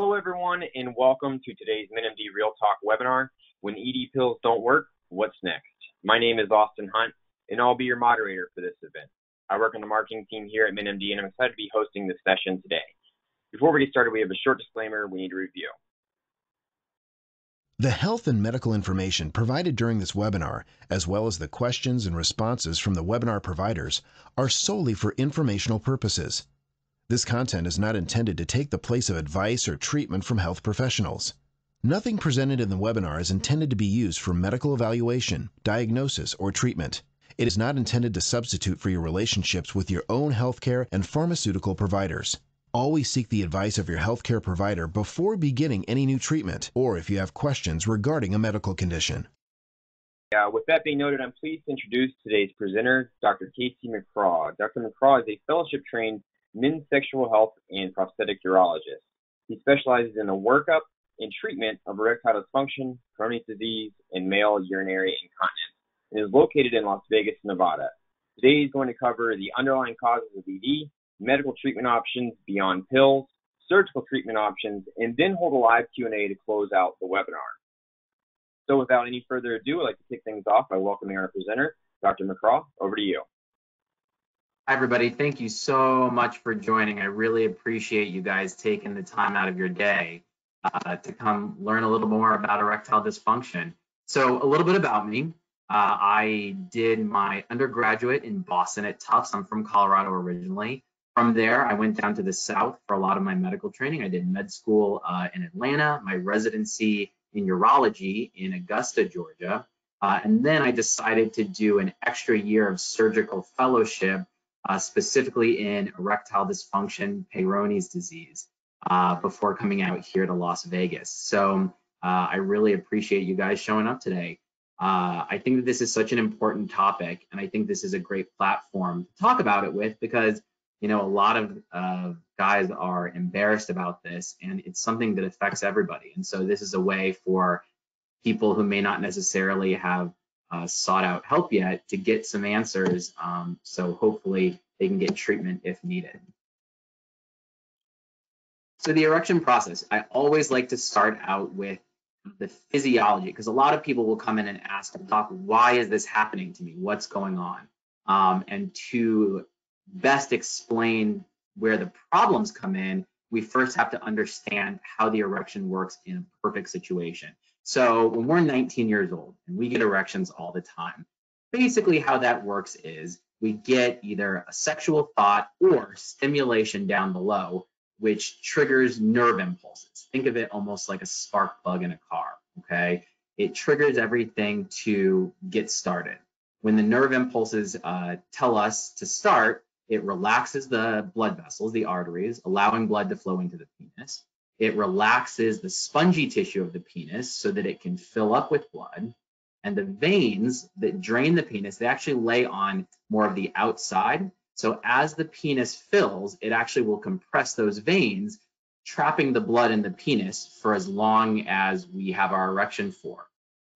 Hello, everyone, and welcome to today's menMD Real Talk webinar, When ED Pills Don't Work, What's Next? My name is Austin Hunt, and I'll be your moderator for this event. I work on the marketing team here at menMD, and I'm excited to be hosting this session today. Before we get started, we have a short disclaimer we need to review. The health and medical information provided during this webinar, as well as the questions and responses from the webinar providers, are solely for informational purposes. This content is not intended to take the place of advice or treatment from health professionals. Nothing presented in the webinar is intended to be used for medical evaluation, diagnosis, or treatment. It is not intended to substitute for your relationships with your own healthcare and pharmaceutical providers. Always seek the advice of your healthcare provider before beginning any new treatment or if you have questions regarding a medical condition. With that being noted, I'm pleased to introduce today's presenter, Dr. Casey McCraw. Dr. McCraw is a fellowship-trained men's sexual health and prosthetic urologist. He specializes in the workup and treatment of erectile dysfunction, Peyronie's disease, and male urinary incontinence, and is located in Las Vegas, Nevada. Today he's going to cover the underlying causes of ED, medical treatment options beyond pills, surgical treatment options, and then hold a live Q&A to close out the webinar. So without any further ado, I'd like to kick things off by welcoming our presenter, Dr. McCraw. Over to you. Hi, everybody. Thank you so much for joining. I really appreciate you guys taking the time out of your day to come learn a little more about erectile dysfunction. So a little bit about me. I did my undergraduate in Boston at Tufts. I'm from Colorado originally. From there, I went down to the South for a lot of my medical training. I did med school in Atlanta, my residency in urology in Augusta, Georgia. And then I decided to do an extra year of surgical fellowship specifically in erectile dysfunction, Peyronie's disease, before coming out here to Las Vegas. So I really appreciate you guys showing up today. I think that this is such an important topic, and I think this is a great platform to talk about it with because, you know, a lot of guys are embarrassed about this, and it's something that affects everybody. And so this is a way for people who may not necessarily have sought out help yet to get some answers, so hopefully they can get treatment if needed. So the erection process, I always like to start out with the physiology, because a lot of people will come in and ask, Doc, why is this happening to me? What's going on? And to best explain where the problems come in, we first have to understand how the erection works in a perfect situation. So when we're 19 years old and we get erections all the time, basically how that works is we get either a sexual thought or stimulation down below, which triggers nerve impulses. Think of it almost like a spark plug in a car, okay? It triggers everything to get started. When the nerve impulses tell us to start, it relaxes the blood vessels, the arteries, allowing blood to flow into the penis. It relaxes the spongy tissue of the penis so that it can fill up with blood. And the veins that drain the penis, they actually lay on more of the outside. So as the penis fills, it actually will compress those veins, trapping the blood in the penis for as long as we have our erection for.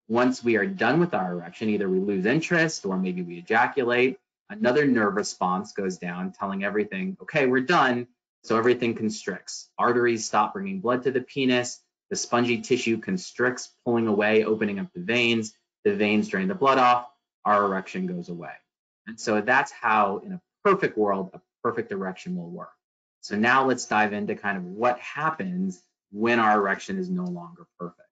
Once we are done with our erection, either we lose interest or maybe we ejaculate. Another nerve response goes down, telling everything, okay, we're done. So everything constricts. Arteries stop bringing blood to the penis. The spongy tissue constricts, pulling away, opening up the veins. The veins drain the blood off. Our erection goes away. And so that's how, in a perfect world, a perfect erection will work. So now let's dive into kind of what happens when our erection is no longer perfect.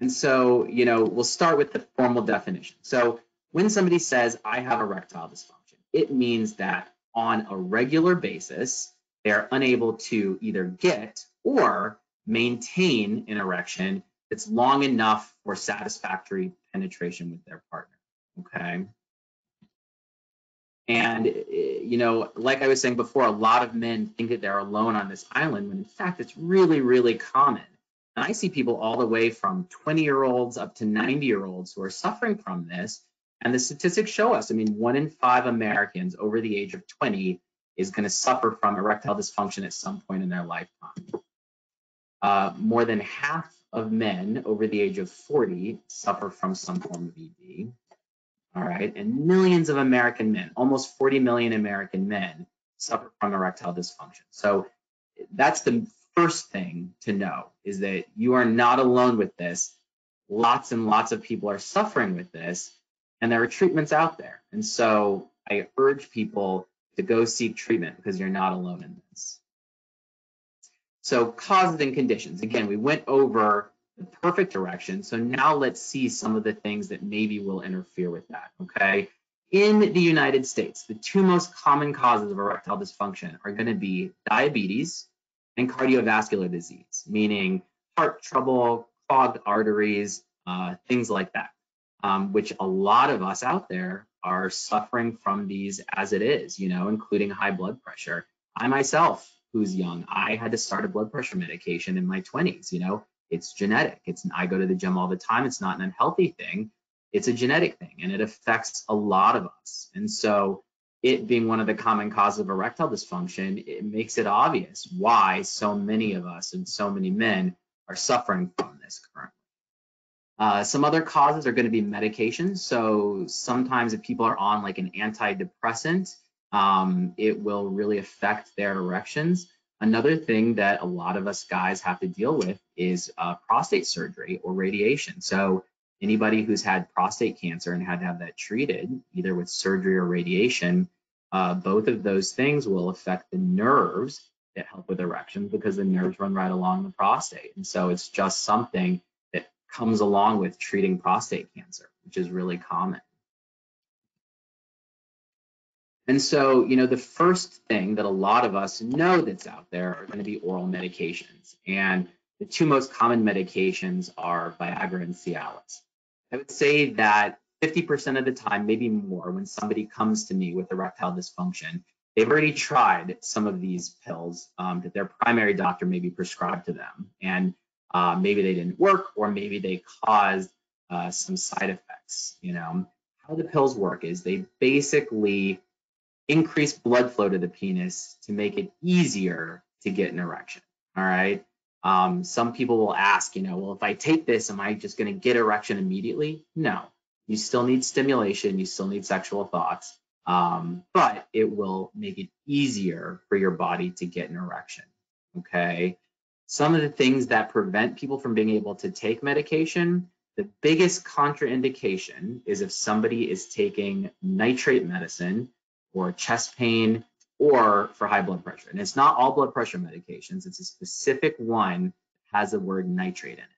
And so, you know, we'll start with the formal definition. So when somebody says, I have erectile dysfunction, it means that on a regular basis, they're unable to either get or maintain an erection that's long enough for satisfactory penetration with their partner, okay? And, you know, like I was saying before, a lot of men think that they're alone on this island, when in fact, it's really, really common. And I see people all the way from 20-year-olds up to 90-year-olds who are suffering from this. And the statistics show us, I mean, 1 in 5 Americans over the age of 20 is going to suffer from erectile dysfunction at some point in their lifetime. More than half of men over the age of 40 suffer from some form of ED. All right. And millions of American men, almost 40 million American men, suffer from erectile dysfunction. So that's the first thing to know, is that you are not alone with this. Lots and lots of people are suffering with this, and there are treatments out there. And so I urge people to go seek treatment, because you're not alone in this. So causes and conditions. Again, we went over the perfect erection. So now let's see some of the things that maybe will interfere with that, okay? In the United States, the two most common causes of erectile dysfunction are going to be diabetes and cardiovascular disease, meaning heart trouble, clogged arteries, things like that, which a lot of us out there are suffering from these as it is, you know, including high blood pressure. I myself, who's young, I had to start a blood pressure medication in my 20s, you know, it's genetic. I go to the gym all the time. It's not an unhealthy thing. It's a genetic thing, and it affects a lot of us. And so it being one of the common causes of erectile dysfunction, it makes it obvious why so many of us and so many men are suffering from this currently. Some other causes are going to be medications. So sometimes if people are on like an antidepressant, it will really affect their erections. Another thing that a lot of us guys have to deal with is prostate surgery or radiation. So anybody who's had prostate cancer and had to have that treated, either with surgery or radiation, both of those things will affect the nerves that help with erections, because the nerves run right along the prostate. And so it's just something that comes along with treating prostate cancer, which is really common. And so, you know, the first thing that a lot of us know that's out there are going to be oral medications. And the two most common medications are Viagra and Cialis. I would say that 50% of the time, maybe more, when somebody comes to me with erectile dysfunction, they've already tried some of these pills that their primary doctor maybe prescribed to them. And maybe they didn't work, or maybe they caused some side effects. You know, how the pills work is they basically increase blood flow to the penis to make it easier to get an erection, all right? Some people will ask, you know, well, if I take this, am I just going to get erection immediately? No, you still need stimulation. You still need sexual thoughts, but it will make it easier for your body to get an erection. Okay. Some of the things that prevent people from being able to take medication, the biggest contraindication is if somebody is taking nitrate medicine or chest pain, or for high blood pressure. And it's not all blood pressure medications, it's a specific one that has the word nitrate in it.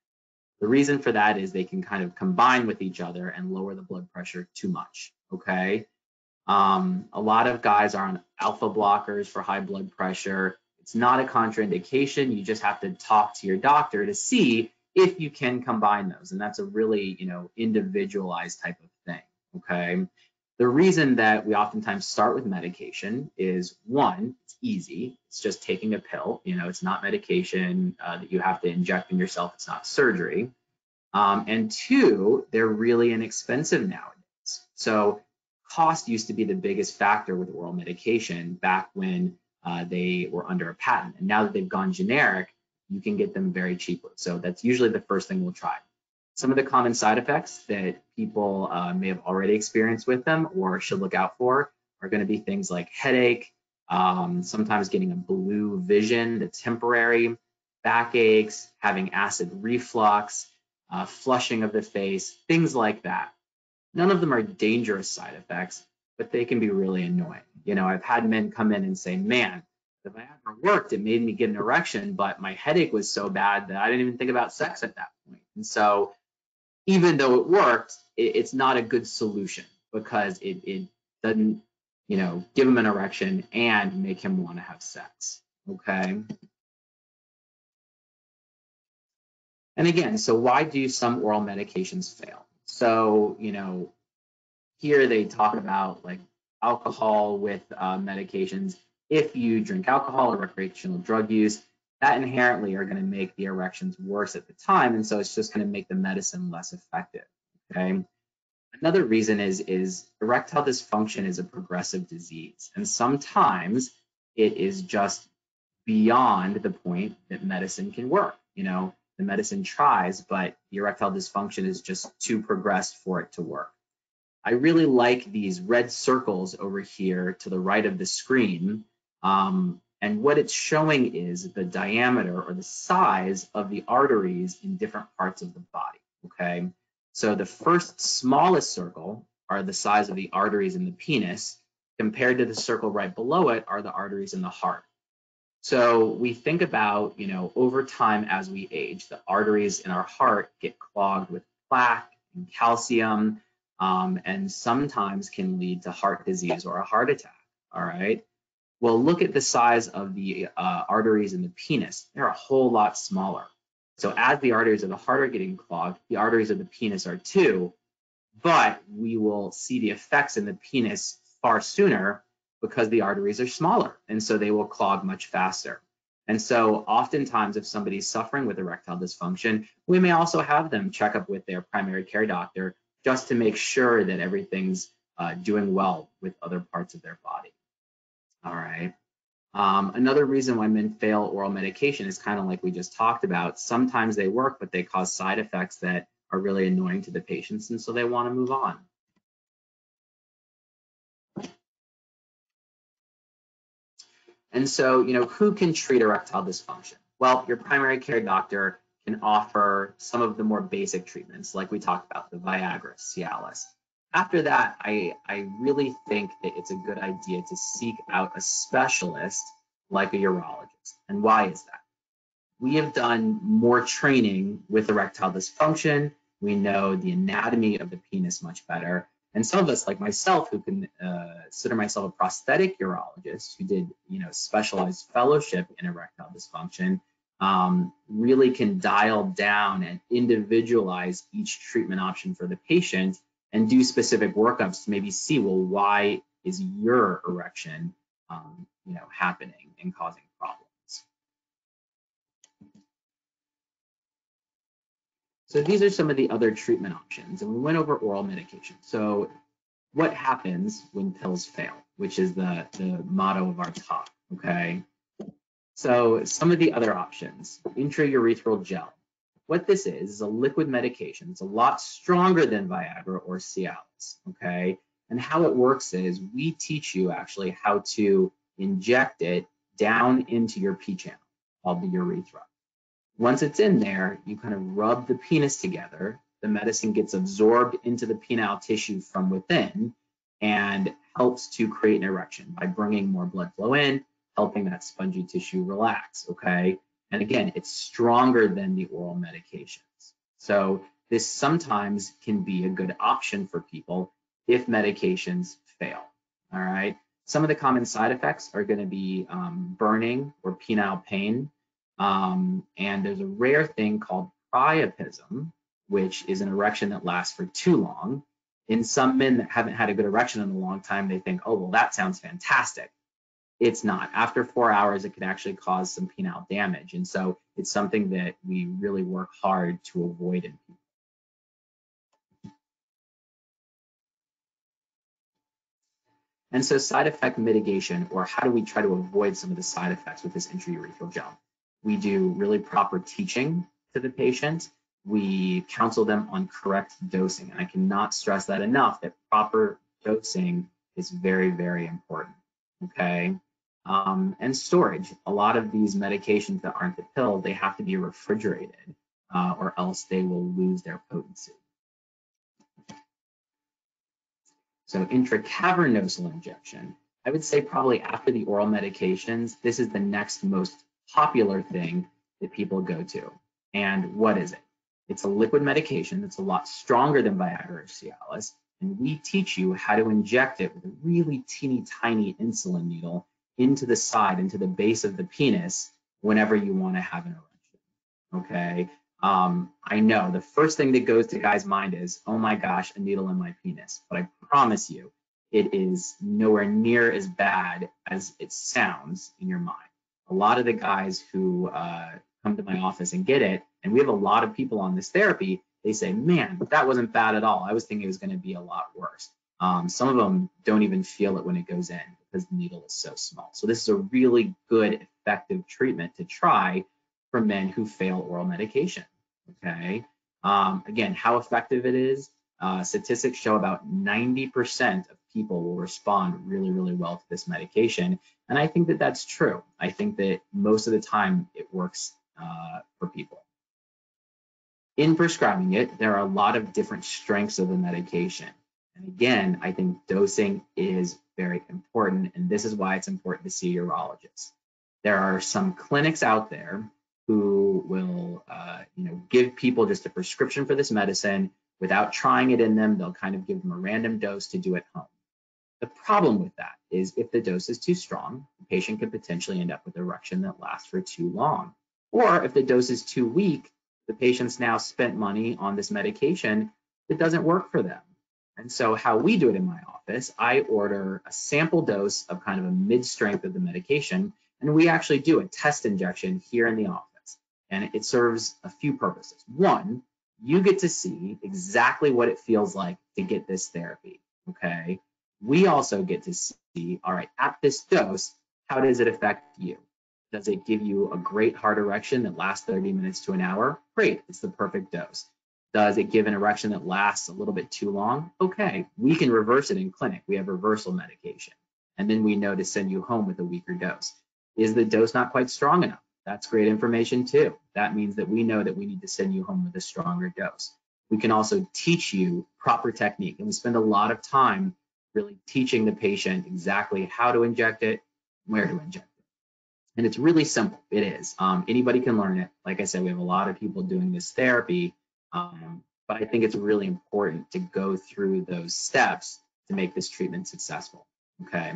The reason for that is they can kind of combine with each other and lower the blood pressure too much, okay? A lot of guys are on alpha blockers for high blood pressure. It's not a contraindication, you just have to talk to your doctor to see if you can combine those. And that's a really, you know, individualized type of thing, okay? The reason that we oftentimes start with medication is, one, it's easy. It's just taking a pill. You know, it's not medication that you have to inject in yourself. It's not surgery. And two, they're really inexpensive nowadays. So cost used to be the biggest factor with oral medication back when they were under a patent. And now that they've gone generic, you can get them very cheaply. So that's usually the first thing we'll try. Some of the common side effects that people may have already experienced with them or should look out for are going to be things like headache, sometimes getting a blue vision that's temporary, backaches, having acid reflux, flushing of the face, things like that. None of them are dangerous side effects, but they can be really annoying. You know, I've had men come in and say, man, the Viagra worked, it made me get an erection, but my headache was so bad that I didn't even think about sex at that point. And so, even though it worked, it's not a good solution because it doesn't, you know, give him an erection and make him want to have sex, okay? And again, so why do some oral medications fail? So, you know, here they talk about like alcohol with medications. If you drink alcohol or recreational drug use, that inherently are going to make the erections worse at the time, and so it's just going to make the medicine less effective, okay? Another reason is erectile dysfunction is a progressive disease, and sometimes it is just beyond the point that medicine can work. You know, the medicine tries, but the erectile dysfunction is just too progressed for it to work. I really like these red circles over here to the right of the screen. And what it's showing is the diameter or the size of the arteries in different parts of the body, okay? So the first smallest circle are the size of the arteries in the penis, compared to the circle right below it are the arteries in the heart. So we think about, you know, over time as we age, the arteries in our heart get clogged with plaque and calcium, and sometimes can lead to heart disease or a heart attack, all right? Well, look at the size of the arteries in the penis. They're a whole lot smaller. So as the arteries of the heart are getting clogged, the arteries of the penis are too, but we will see the effects in the penis far sooner because the arteries are smaller, and so they will clog much faster. And so oftentimes if somebody's suffering with erectile dysfunction, we may also have them check up with their primary care doctor just to make sure that everything's doing well with other parts of their body. All right. Another reason why men fail oral medication is kind of like we just talked about. Sometimes they work, but they cause side effects that are really annoying to the patients, and so they want to move on. And so, you know, who can treat erectile dysfunction? Well, your primary care doctor can offer some of the more basic treatments, like we talked about, the Viagra, Cialis. After that, I really think that it's a good idea to seek out a specialist like a urologist. And why is that? We have done more training with erectile dysfunction. We know the anatomy of the penis much better. And some of us, like myself, who can consider myself a prosthetic urologist who did, you know, specialized fellowship in erectile dysfunction, really can dial down and individualize each treatment option for the patient and do specific workups to maybe see, well, why is your erection, you know, happening and causing problems? So these are some of the other treatment options, and we went over oral medication. So what happens when pills fail, which is the motto of our talk, okay? So some of the other options, intraurethral gel. What this is a liquid medication. It's a lot stronger than Viagra or Cialis, okay? And how it works is we teach you actually how to inject it down into your P channel called the urethra. Once it's in there, you kind of rub the penis together. The medicine gets absorbed into the penile tissue from within and helps to create an erection by bringing more blood flow in, helping that spongy tissue relax, okay? And again, it's stronger than the oral medications. So this sometimes can be a good option for people if medications fail, all right? Some of the common side effects are gonna be burning or penile pain. And there's a rare thing called priapism, which is an erection that lasts for too long. In some men that haven't had a good erection in a long time, they think, oh, well, that sounds fantastic. It's not. After 4 hours, it can actually cause some penile damage. And so it's something that we really work hard to avoid in people. And so side effect mitigation, or how do we try to avoid some of the side effects with this intraurethral gel? We do really proper teaching to the patient. We counsel them on correct dosing. And I cannot stress that enough, that proper dosing is very, very important, okay? And storage. A lot of these medications that aren't the pill, they have to be refrigerated or else they will lose their potency. So intracavernosal injection. I would say probably after the oral medications, this is the next most popular thing that people go to. And what is it? It's a liquid medication that's a lot stronger than Viagra or Cialis, and we teach you how to inject it with a really teeny tiny insulin needle into the side, into the base of the penis whenever you want to have an erection, okay? I know the first thing that goes to guys' mind is, oh my gosh, a needle in my penis, but I promise you, it is nowhere near as bad as it sounds in your mind. A lot of the guys who come to my office and get it, and we have a lot of people on this therapy, they say, man, that wasn't bad at all. I was thinking it was going to be a lot worse. Some of them don't even feel it when it goes in because the needle is so small. So this is a really good, effective treatment to try for men who fail oral medication, okay? Again, how effective it is, statistics show about 90% of people will respond really, really well to this medication. And I think that that's true. I think that most of the time it works for people. In prescribing it, there are a lot of different strengths of the medication. And again, I think dosing is very important, and this is why it's important to see a urologist. There are some clinics out there who will give people just a prescription for this medicine without trying it in them. They'll kind of give them a random dose to do at home. The problem with that is if the dose is too strong, the patient could potentially end up with an erection that lasts for too long. Or if the dose is too weak, the patient's now spent money on this medication that doesn't work for them. And so how we do it in my office, I order a sample dose of kind of a mid-strength of the medication, and we actually do a test injection here in the office. And it serves a few purposes. One, you get to see exactly what it feels like to get this therapy, okay? We also get to see, all right, at this dose, how does it affect you? Does it give you a great hard erection that lasts 30 minutes to an hour? Great, it's the perfect dose. Does it give an erection that lasts a little bit too long? Okay, we can reverse it in clinic. We have reversal medication. And then we know to send you home with a weaker dose. Is the dose not quite strong enough? That's great information too. That means that we know that we need to send you home with a stronger dose. We can also teach you proper technique. And we spend a lot of time really teaching the patient exactly how to inject it, where to inject it. And it's really simple, it is. Anybody can learn it. Like I said, we have a lot of people doing this therapy, but I think it's really important to go through those steps to make this treatment successful, okay?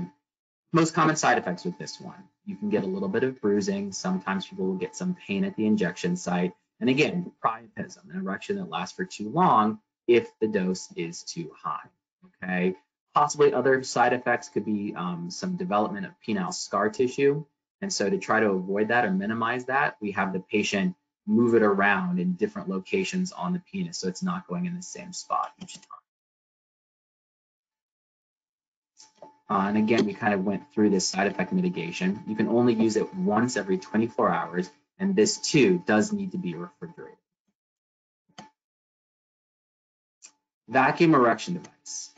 Most common side effects with this one, you can get a little bit of bruising. Sometimes people will get some pain at the injection site. And again, priapism, an erection that lasts for too long if the dose is too high, okay? Possibly other side effects could be some development of penile scar tissue. And so to try to avoid that or minimize that, we have the patient move it around in different locations on the penis so it's not going in the same spot each time. And again, we kind of went through this side effect mitigation. You can only use it once every 24 hours, and this too does need to be refrigerated. Vacuum erection device.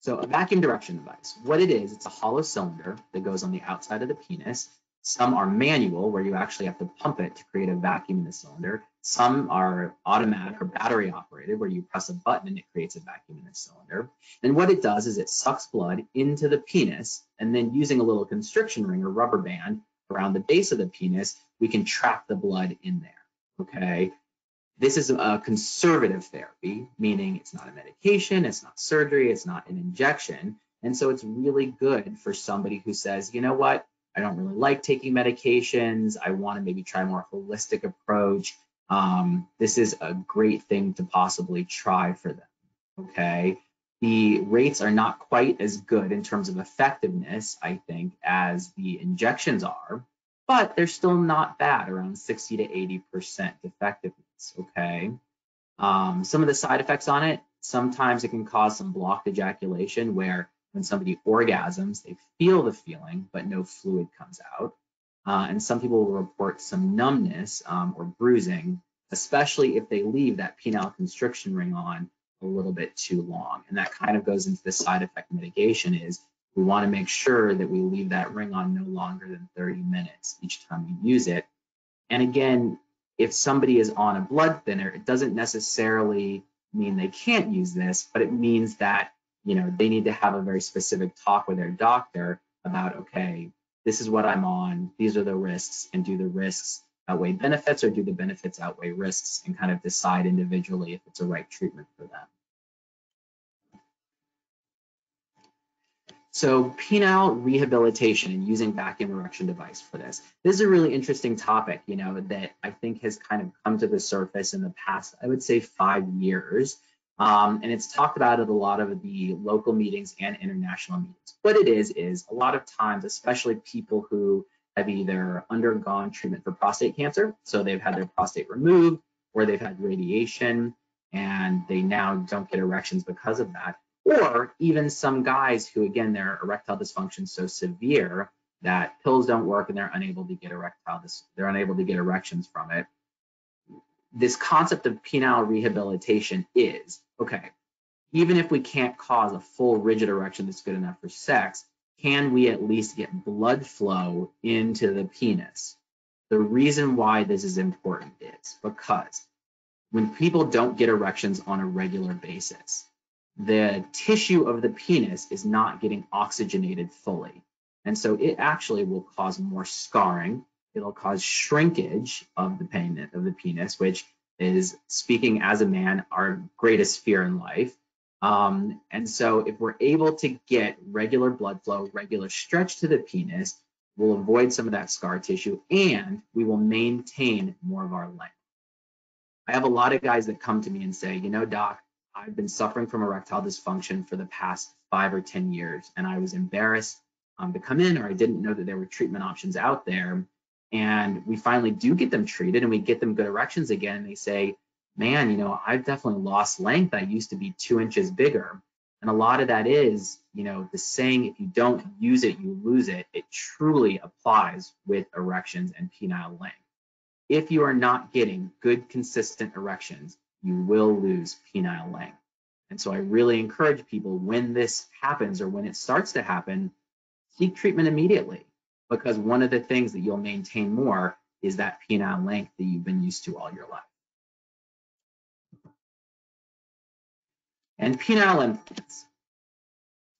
So a vacuum direction device, what it is, it's a hollow cylinder that goes on the outside of the penis. Some are manual, where you actually have to pump it to create a vacuum in the cylinder. Some are automatic or battery operated, where you press a button and it creates a vacuum in the cylinder. And what it does is it sucks blood into the penis, and then using a little constriction ring or rubber band around the base of the penis, we can trap the blood in there, okay? This is a conservative therapy, meaning it's not a medication, it's not surgery, it's not an injection. And so it's really good for somebody who says, you know what, I don't really like taking medications. I want to maybe try a more holistic approach. This is a great thing to possibly try for them, okay? The rates are not quite as good in terms of effectiveness, I think, as the injections are, but they're still not bad, around 60 to 80% effectiveness. Okay. Some of the side effects on it, sometimes it can cause some blocked ejaculation where when somebody orgasms, they feel the feeling, but no fluid comes out. And some people will report some numbness or bruising, especially if they leave that penile constriction ring on a little bit too long. And that kind of goes into the side effect mitigation is we want to make sure that we leave that ring on no longer than 30 minutes each time we use it. And again, if somebody is on a blood thinner, it doesn't necessarily mean they can't use this, but it means that, you know, they need to have a very specific talk with their doctor about, okay, this is what I'm on, these are the risks, and do the risks outweigh benefits or do the benefits outweigh risks, and kind of decide individually if it's the right treatment for them. So penile rehabilitation and using vacuum erection device for this. This is a really interesting topic, you know, that I think has kind of come to the surface in the past, I would say 5 years. And it's talked about at a lot of the local meetings and international meetings. What it is a lot of times, especially people who have either undergone treatment for prostate cancer, so they've had their prostate removed or they've had radiation and they now don't get erections because of that. Or even some guys who, again, their erectile dysfunction is so severe that pills don't work and they're unable to get erections from it. This concept of penile rehabilitation is, okay, even if we can't cause a full rigid erection that's good enough for sex, can we at least get blood flow into the penis? The reason why this is important is because when people don't get erections on a regular basis, the tissue of the penis is not getting oxygenated fully. And so it actually will cause more scarring. It'll cause shrinkage of the penis, which is, speaking as a man, our greatest fear in life. And so if we're able to get regular blood flow, regular stretch to the penis, we'll avoid some of that scar tissue and we will maintain more of our length. I have a lot of guys that come to me and say, you know, doc, I've been suffering from erectile dysfunction for the past 5 or 10 years, and I was embarrassed to come in, or I didn't know that there were treatment options out there. And we finally do get them treated and we get them good erections again. And they say, man, you know, I've definitely lost length. I used to be 2 inches bigger. And a lot of that is, you know, the saying, if you don't use it, you lose it. It truly applies with erections and penile length. If you are not getting good, consistent erections, you will lose penile length. And so I really encourage people, when this happens or when it starts to happen, seek treatment immediately, because one of the things that you'll maintain more is that penile length that you've been used to all your life. And penile implants.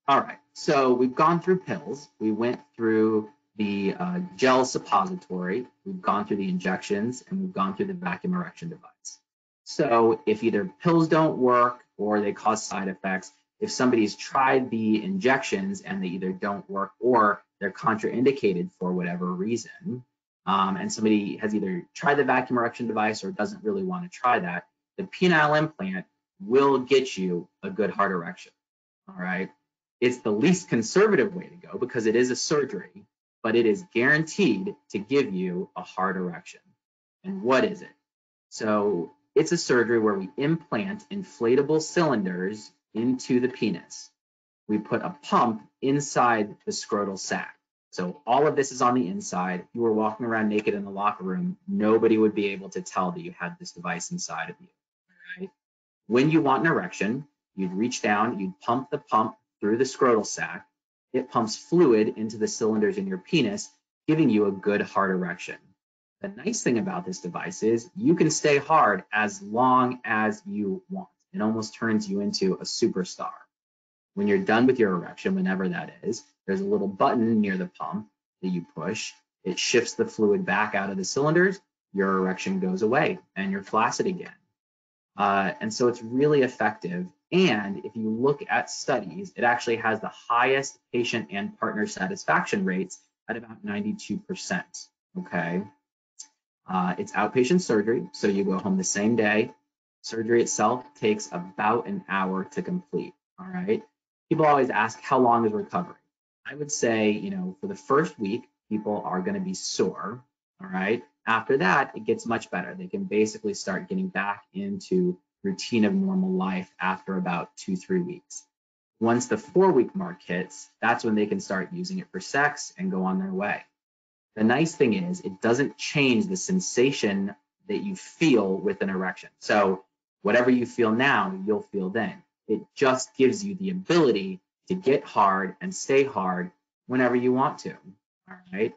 All right, so we've gone through pills. We went through the gel suppository. We've gone through the injections, and we've gone through the vacuum erection device. So if either pills don't work or they cause side effects, if somebody's tried the injections and they either don't work or they're contraindicated for whatever reason, and somebody has either tried the vacuum erection device or doesn't really want to try that, the penile implant will get you a good hard erection, all right? It's the least conservative way to go because it is a surgery, but it is guaranteed to give you a hard erection. And what is it? So it's a surgery where we implant inflatable cylinders into the penis. We put a pump inside the scrotal sac. So all of this is on the inside. If you were walking around naked in the locker room, nobody would be able to tell that you had this device inside of you. All right? When you want an erection, you'd reach down, you'd pump the pump through the scrotal sac. It pumps fluid into the cylinders in your penis, giving you a good hard erection. The nice thing about this device is you can stay hard as long as you want. It almost turns you into a superstar. When you're done with your erection, whenever that is, there's a little button near the pump that you push. It shifts the fluid back out of the cylinders. Your erection goes away and you're flaccid again. And so it's really effective. And if you look at studies, it actually has the highest patient and partner satisfaction rates at about 92%, okay? It's outpatient surgery, so you go home the same day. Surgery itself takes about an hour to complete, all right? People always ask, how long is recovery? I would say, you know, for the first week, people are gonna be sore, all right? After that, it gets much better. They can basically start getting back into routine of normal life after about 2-3 weeks. Once the 4-week mark hits, that's when they can start using it for sex and go on their way. The nice thing is it doesn't change the sensation that you feel with an erection. So whatever you feel now, you'll feel then. It just gives you the ability to get hard and stay hard whenever you want to, all right?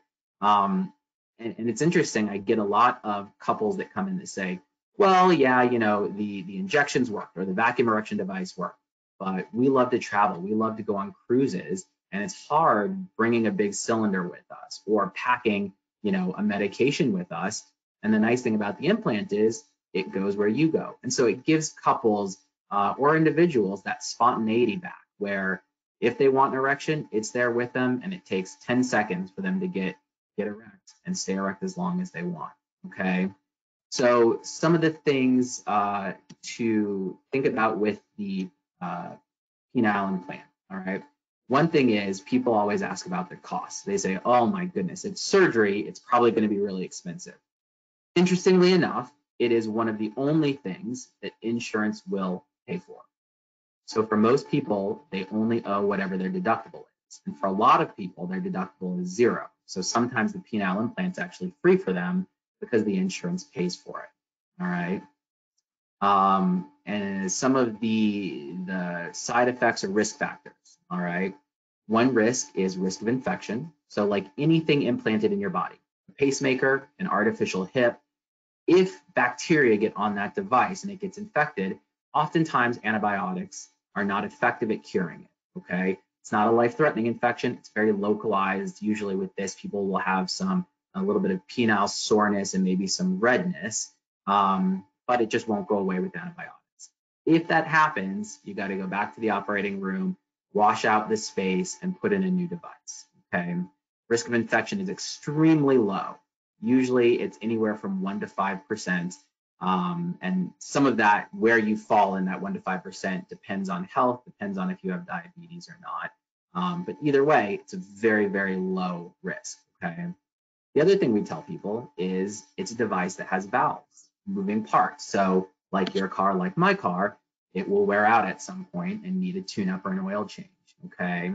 And it's interesting, I get a lot of couples that come in that say, well, yeah, you know, the injections worked or the vacuum erection device worked, but we love to travel, we love to go on cruises, and it's hard bringing a big cylinder with us or packing, you know, a medication with us. And the nice thing about the implant is it goes where you go. And so it gives couples or individuals that spontaneity back, where if they want an erection, it's there with them, and it takes 10 seconds for them to get erect and stay erect as long as they want, okay? So some of the things to think about with the penile implant, all right? One thing is people always ask about the cost. They say, oh my goodness, it's surgery. It's probably going to be really expensive. Interestingly enough, it is one of the only things that insurance will pay for. So for most people, they only owe whatever their deductible is. And for a lot of people, their deductible is zero. So sometimes the penile implant's actually free for them because the insurance pays for it, all right? and some of the side effects or risk factors, all right? One risk is risk of infection. So like anything implanted in your body, a pacemaker, an artificial hip, if bacteria get on that device and it gets infected, oftentimes antibiotics are not effective at curing it, okay? It's not a life-threatening infection. It's very localized. Usually with this, people will have a little bit of penile soreness and maybe some redness, but it just won't go away with antibiotics. If that happens, you got to go back to the operating room, wash out the space, and put in a new device, okay? Risk of infection is extremely low. Usually it's anywhere from 1 to 5%. And some of that, where you fall in that 1 to 5% depends on health, depends on if you have diabetes or not. But either way, it's a very, very low risk, okay? The other thing we tell people is it's a device that has valves, moving parts. So like your car, like my car, it will wear out at some point and need a tune-up or an oil change, okay?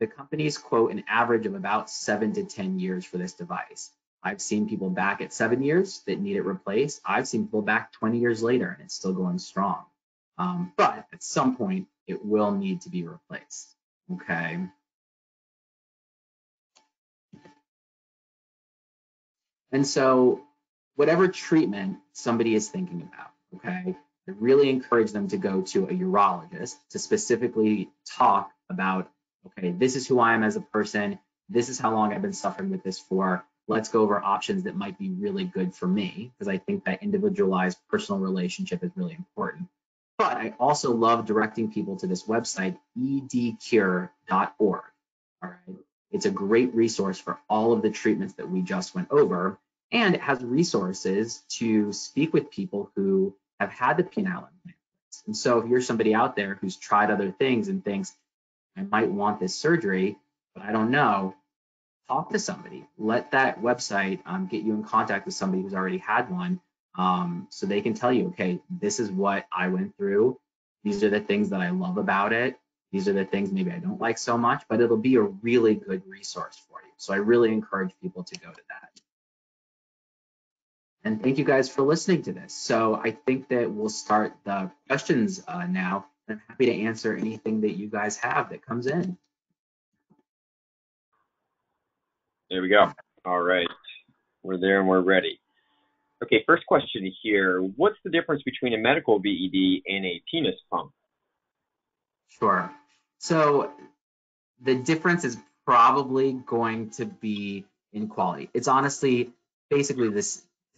The companies quote an average of about 7 to 10 years for this device. I've seen people back at 7 years that need it replaced. I've seen people back 20 years later and it's still going strong. But at some point, it will need to be replaced, okay? And so whatever treatment somebody is thinking about, okay, I really encourage them to go to a urologist to specifically talk about, okay, this is who I am as a person. This is how long I've been suffering with this for. Let's go over options that might be really good for me, because I think that individualized personal relationship is really important. But I also love directing people to this website, edcure.org. All right. It's a great resource for all of the treatments that we just went over, and it has resources to speak with people who have had the penile implants. And so if you're somebody out there who's tried other things and thinks, I might want this surgery, but I don't know, talk to somebody. Let that website get you in contact with somebody who's already had one, so they can tell you, okay, this is what I went through. These are the things that I love about it. These are the things maybe I don't like so much, but it'll be a really good resource for you. So I really encourage people to go to that. And thank you guys for listening to this. So I think that we'll start the questions now. I'm happy to answer anything that you guys have that comes in. There we go. All right. We're there and we're ready. Okay, first question here. What's the difference between a medical VED and a penis pump? Sure. So the difference is probably going to be in quality. It's honestly basically the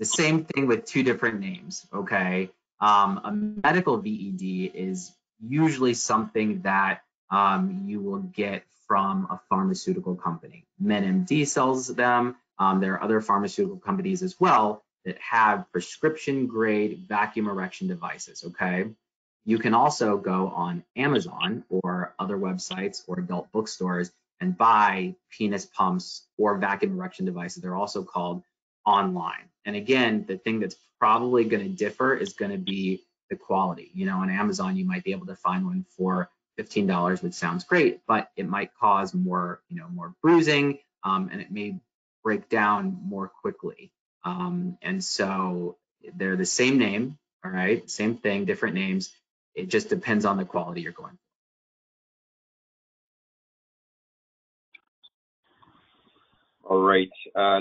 same thing with two different names, okay? A medical VED is usually something that you will get from a pharmaceutical company. menMD sells them. There are other pharmaceutical companies as well that have prescription grade vacuum erection devices, okay? You can also go on Amazon or other websites or adult bookstores and buy penis pumps or vacuum erection devices. They're also called online. And again, the thing that's probably going to differ is going to be the quality. You know, on Amazon, you might be able to find one for $15, which sounds great, but it might cause more, you know, more bruising, and it may break down more quickly. And so they're the same name, all right, same thing, different names. It just depends on the quality you're going for. All right,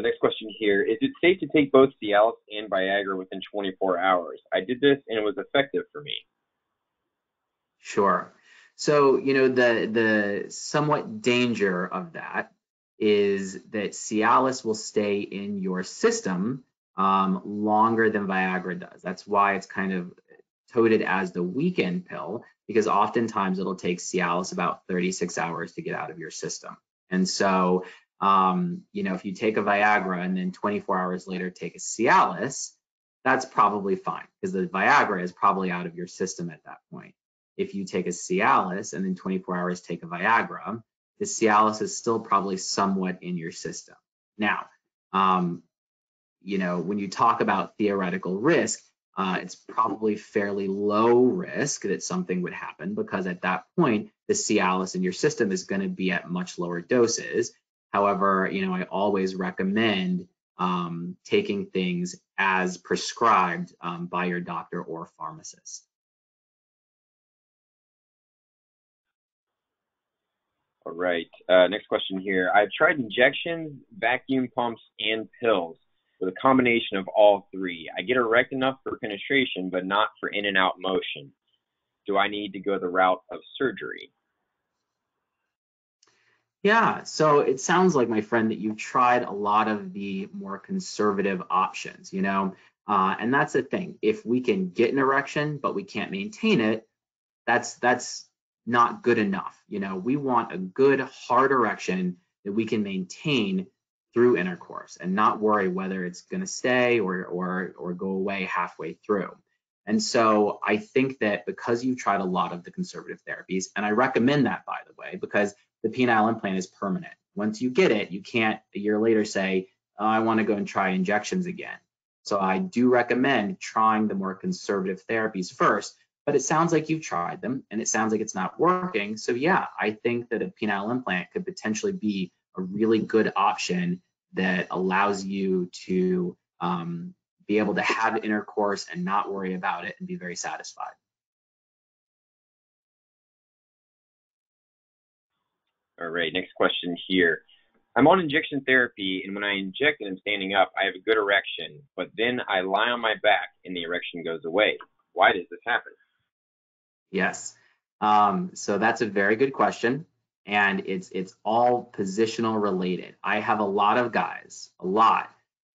next question here. Is it safe to take both Cialis and Viagra within 24 hours? I did this and it was effective for me. Sure. So, you know, the somewhat danger of that is that Cialis will stay in your system longer than Viagra does. That's why it's kind of touted as the weekend pill, because oftentimes it'll take Cialis about 36 hours to get out of your system. And so, you know, if you take a Viagra and then 24 hours later take a Cialis, that's probably fine, because the Viagra is probably out of your system at that point. If you take a Cialis and then 24 hours take a Viagra, the Cialis is still probably somewhat in your system. Now, you know, when you talk about theoretical risk, it's probably fairly low risk that something would happen, because at that point, the Cialis in your system is going to be at much lower doses. However, you know, I always recommend taking things as prescribed by your doctor or pharmacist. All right, next question here. I've tried injections, vacuum pumps, and pills with a combination of all three. I get erect enough for penetration, but not for in and out motion. Do I need to go the route of surgery? Yeah, so it sounds like, my friend, that you've tried a lot of the more conservative options, you know, and that's the thing. If we can get an erection, but we can't maintain it, that's not good enough. You know, we want a good hard erection that we can maintain through intercourse and not worry whether it's going to stay or go away halfway through. And so I think that because you've tried a lot of the conservative therapies, and I recommend that, by the way, because the penile implant is permanent. Once you get it, you can't a year later say, oh, I want to go and try injections again. So I do recommend trying the more conservative therapies first. But it sounds like you've tried them and it sounds like it's not working. So yeah, I think that a penile implant could potentially be a really good option that allows you to be able to have intercourse and not worry about it and be very satisfied. All right, next question here. I'm on injection therapy, and when I inject and I'm standing up, I have a good erection, but then I lie on my back and the erection goes away. Why does this happen? Yes, so that's a very good question, and it's all positional related. I have a lot of guys,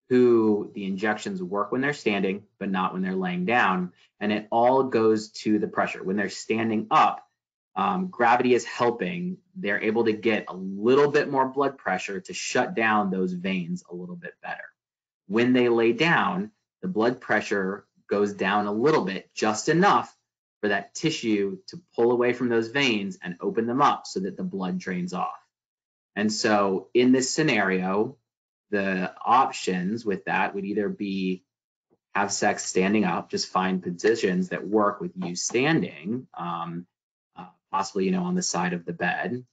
who the injections work when they're standing, but not when they're laying down, and it all goes to the pressure. When they're standing up, gravity is helping. They're able to get a little bit more blood pressure to shut down those veins a little bit better. When they lay down, the blood pressure goes down a little bit, just enough for that tissue to pull away from those veins and open them up so that the blood drains off. And so in this scenario, the options with that would either be have sex standing up, just find positions that work with you standing, possibly, you know, on the side of the bed,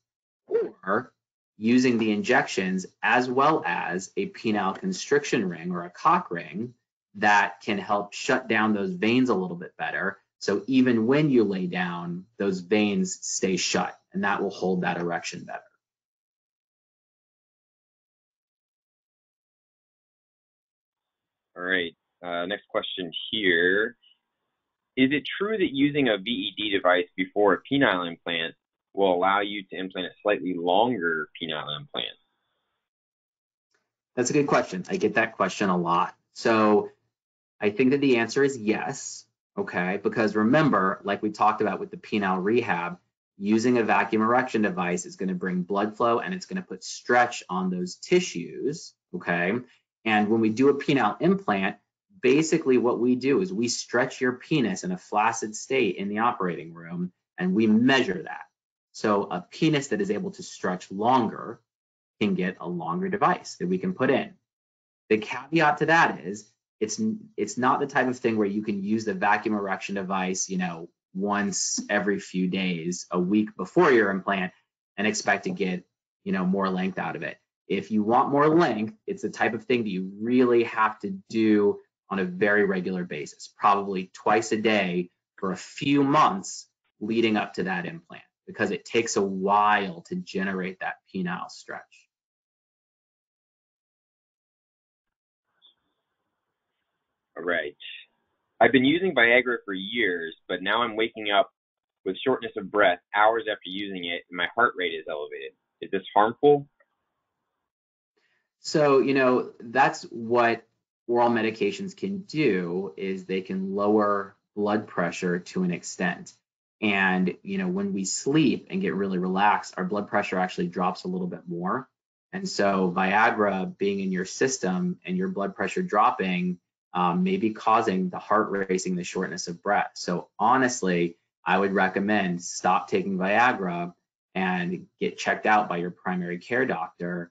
or using the injections as well as a penile constriction ring or a cock ring that can help shut down those veins a little bit better. So even when you lay down, those veins stay shut, and that will hold that erection better. All right, next question here. Is it true that using a VED device before a penile implant will allow you to implant a slightly longer penile implant? That's a good question. I get that question a lot. So I think that the answer is yes, okay? Because remember, like we talked about with the penile rehab, using a vacuum erection device is going to bring blood flow and it's going to put stretch on those tissues, okay? And when we do a penile implant, basically what we do is we stretch your penis in a flaccid state in the operating room and we measure that. So a penis that is able to stretch longer can get a longer device that we can put in. The caveat to that is it's not the type of thing where you can use the vacuum erection device, you know, once every few days, a week before your implant, and expect to get, you know, more length out of it. If you want more length, it's the type of thing that you really have to do on a very regular basis, probably twice a day for a few months leading up to that implant, because it takes a while to generate that penile stretch. All right. I've been using Viagra for years, but now I'm waking up with shortness of breath hours after using it, and my heart rate is elevated. Is this harmful? So, you know, that's what oral medications can do, is they can lower blood pressure to an extent. And, you know, when we sleep and get really relaxed, our blood pressure actually drops a little bit more. And so Viagra being in your system and your blood pressure dropping, may be causing the heart racing, the shortness of breath. So honestly, I would recommend stop taking Viagra and get checked out by your primary care doctor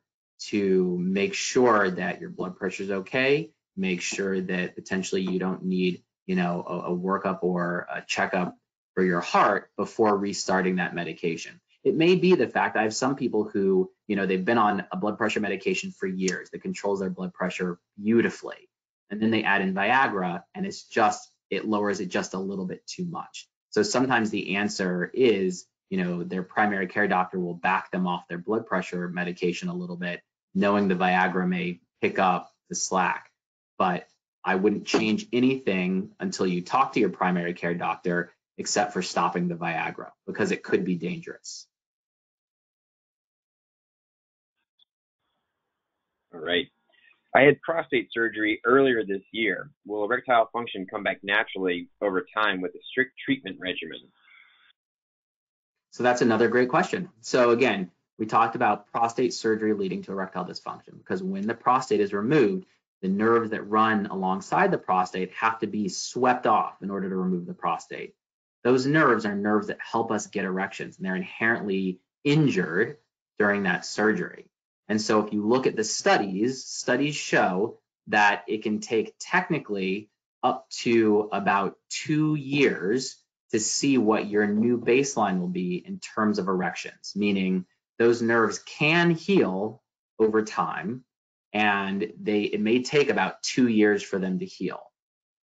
to make sure that your blood pressure is okay, make sure that potentially you don't need, you know, a workup or a checkup for your heart before restarting that medication. It may be the fact I have some people who you know, they've been on a blood pressure medication for years that controls their blood pressure beautifully. And then they add in Viagra, and it's just, it lowers it just a little bit too much. So sometimes the answer is, you know, their primary care doctor will back them off their blood pressure medication a little bit, knowing the Viagra may pick up the slack. But I wouldn't change anything until you talk to your primary care doctor, except for stopping the Viagra, because it could be dangerous. All right. I had prostate surgery earlier this year. Will erectile function come back naturally over time with a strict treatment regimen? So that's another great question. So again, we talked about prostate surgery leading to erectile dysfunction, because when the prostate is removed, the nerves that run alongside the prostate have to be swept off in order to remove the prostate. Those nerves are nerves that help us get erections, and they're inherently injured during that surgery. And so if you look at the studies, studies show that it can take technically up to about 2 years to see what your new baseline will be in terms of erections, meaning those nerves can heal over time, and it may take about 2 years for them to heal.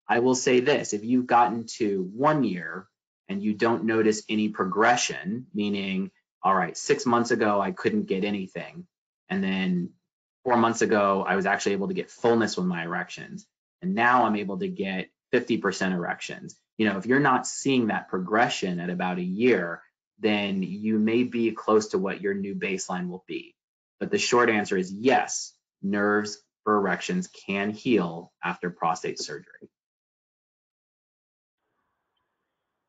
I will say this, if you've gotten to 1 year and you don't notice any progression, meaning, all right, 6 months ago, I couldn't get anything, and then 4 months ago, I was actually able to get fullness with my erections, and now I'm able to get 50% erections. You know, if you're not seeing that progression at about a year, then you may be close to what your new baseline will be. But the short answer is yes, nerves for erections can heal after prostate surgery.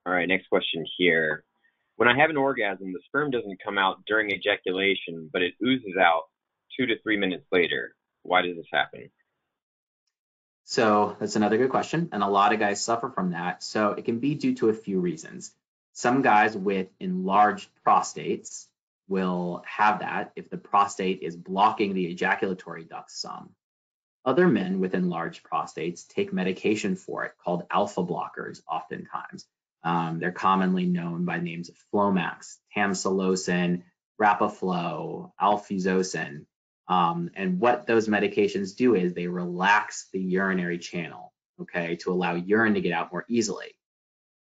All right, next question here. When I have an orgasm, the sperm doesn't come out during ejaculation, but it oozes out 2 to 3 minutes later. Why does this happen? So that's another good question, and a lot of guys suffer from that. So it can be due to a few reasons. Some guys with enlarged prostates will have that if the prostate is blocking the ejaculatory ducts some. Other men with enlarged prostates take medication for it called alpha blockers oftentimes. They're commonly known by names of Flomax, Tamsulosin, Rapaflow, Alfuzosin. And what those medications do is they relax the urinary channel, okay, to allow urine to get out more easily.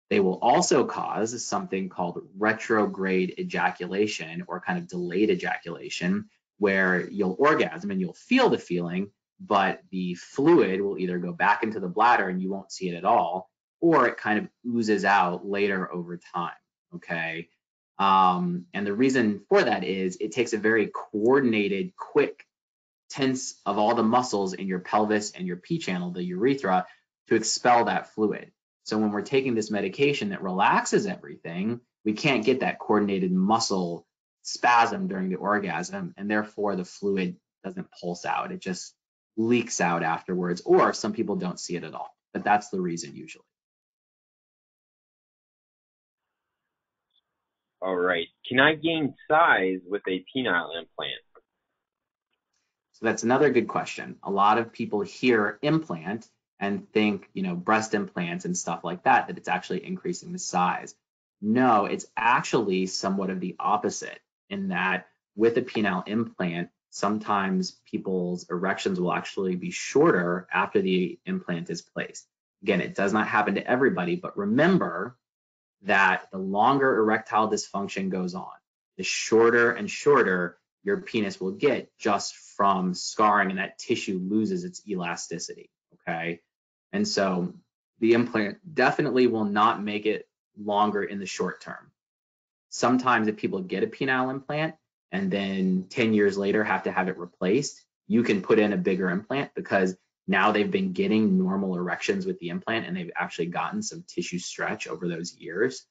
They will also cause something called retrograde ejaculation, or kind of delayed ejaculation, where you'll orgasm and you'll feel the feeling, but the fluid will either go back into the bladder and you won't see it at all, or it kind of oozes out later over time, okay? And the reason for that is it takes a very coordinated, quick tense of all the muscles in your pelvis and your P channel, the urethra, to expel that fluid. So when we're taking this medication that relaxes everything, we can't get that coordinated muscle spasm during the orgasm, and therefore the fluid doesn't pulse out. It just leaks out afterwards, or some people don't see it at all, but that's the reason usually. All right, can I gain size with a penile implant? So that's another good question. A lot of people hear implant and think, you know, breast implants and stuff like that, that it's actually increasing the size. No, it's actually somewhat of the opposite, in that with a penile implant, sometimes people's erections will actually be shorter after the implant is placed. Again, it does not happen to everybody, but remember that the longer erectile dysfunction goes on, the shorter and shorter your penis will get just from scarring, and that tissue loses its elasticity, okay? And so the implant definitely will not make it longer in the short term. Sometimes if people get a penile implant and then 10 years later have to have it replaced, you can put in a bigger implant because now they've been getting normal erections with the implant and they've actually gotten some tissue stretch over those years.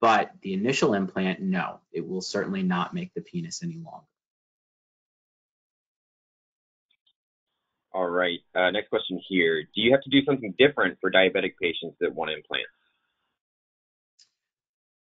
But the initial implant, no, it will certainly not make the penis any longer. All right, next question here. Do you have to do something different for diabetic patients that want implants?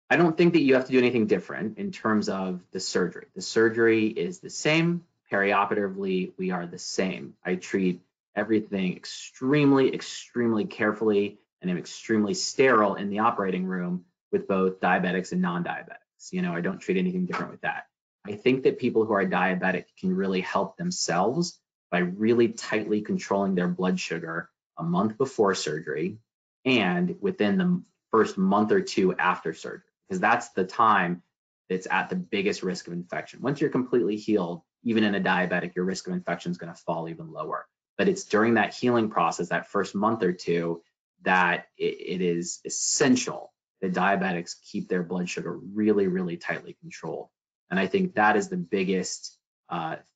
I don't think that you have to do anything different in terms of the surgery. The surgery is the same. Perioperatively, we are the same. I treat everything extremely, extremely carefully, and I'm extremely sterile in the operating room with both diabetics and non-diabetics. You know, I don't treat anything different with that. I think that people who are diabetic can really help themselves by really tightly controlling their blood sugar a month before surgery and within the first month or two after surgery, because that's the time that's at the biggest risk of infection. Once you're completely healed, even in a diabetic, your risk of infection is going to fall even lower. But it's during that healing process, that first month or two, that it is essential that diabetics keep their blood sugar really, really tightly controlled. And I think that is the biggest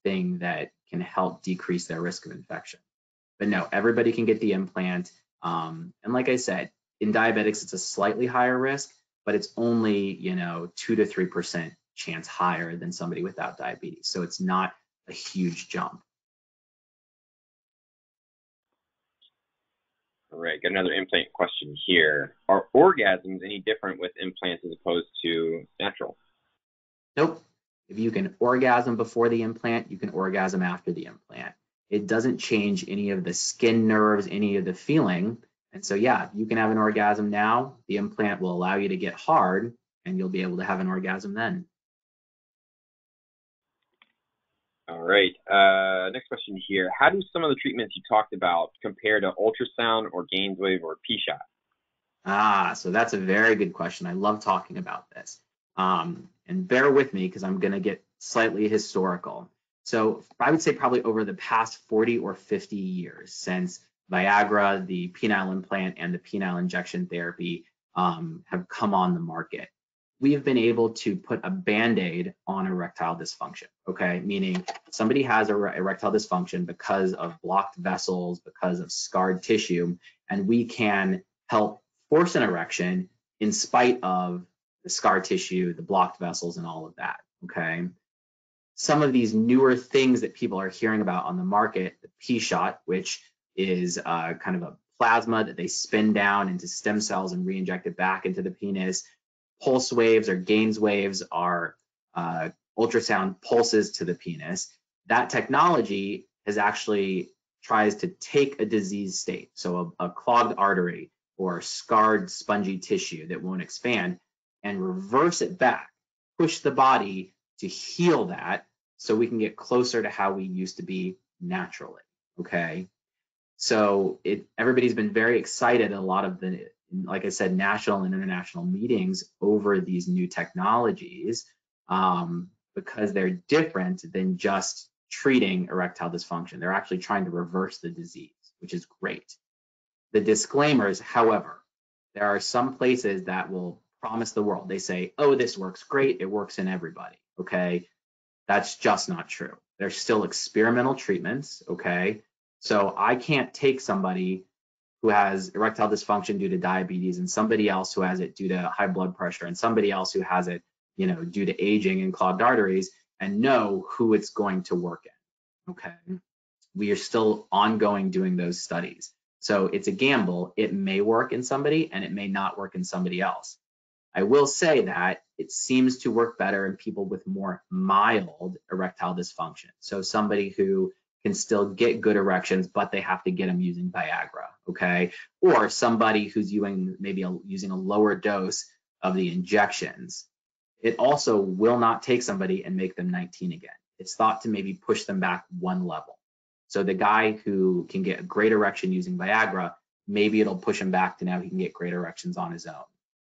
thing that can help decrease their risk of infection. But no, everybody can get the implant. And like I said, in diabetics, it's a slightly higher risk, but it's only, 2 to 3% chance higher than somebody without diabetes. So it's not a huge jump. All right, got another implant question here. Are orgasms any different with implants as opposed to natural? Nope. If you can orgasm before the implant, you can orgasm after the implant. It doesn't change any of the skin nerves, any of the feeling. And so, yeah, you can have an orgasm now. The implant will allow you to get hard, and you'll be able to have an orgasm then. All right, next question here. How do some of the treatments you talked about compare to ultrasound or Gainswave or P-Shot? So that's a very good question. I love talking about this. And bear with me because I'm going to get slightly historical. So I would say probably over the past 40 or 50 years since Viagra, the penile implant, and the penile injection therapy have come on the market, we have been able to put a Band-Aid on erectile dysfunction, okay? Meaning somebody has erectile dysfunction because of blocked vessels, because of scarred tissue, and we can help force an erection in spite of the scar tissue, the blocked vessels, and all of that, okay? Some of these newer things that people are hearing about on the market, the P-Shot, which is kind of a plasma that they spin down into stem cells and re-inject it back into the penis. Pulse waves or Gainswaves are ultrasound pulses to the penis. That technology has actually tries to take a diseased state, so a clogged artery or scarred spongy tissue that won't expand, and reverse it back, push the body to heal that so we can get closer to how we used to be naturally, okay? So everybody's been very excited in a lot of the, like I said, national and international meetings over these new technologies because they're different than just treating erectile dysfunction. They're actually trying to reverse the disease, which is great. The disclaimers, however, there are some places that will promise the world. They say, oh, this works great. It works in everybody, okay? That's just not true. There's still experimental treatments, okay? So I can't take somebody who has erectile dysfunction due to diabetes and somebody else who has it due to high blood pressure and somebody else who has it, due to aging and clogged arteries and know who it's going to work in, okay? We are still ongoing doing those studies. So it's a gamble. It may work in somebody and it may not work in somebody else. I will say that it seems to work better in people with more mild erectile dysfunction. So somebody who can still get good erections, but they have to get them using Viagra, okay? Or somebody who's using a lower dose of the injections. It also will not take somebody and make them 19 again. It's thought to maybe push them back one level. So the guy who can get a great erection using Viagra, maybe it'll push him back to now he can get great erections on his own.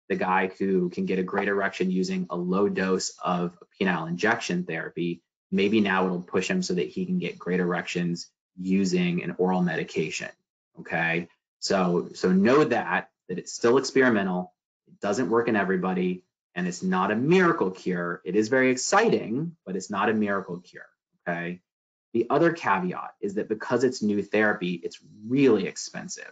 The guy who can get a great erection using a low dose of penile injection therapy, maybe now it'll push him so that he can get great erections using an oral medication, okay? So know that it's still experimental, it doesn't work in everybody, and it's not a miracle cure. It is very exciting, but it's not a miracle cure, okay? The other caveat is that because it's new therapy, it's really expensive.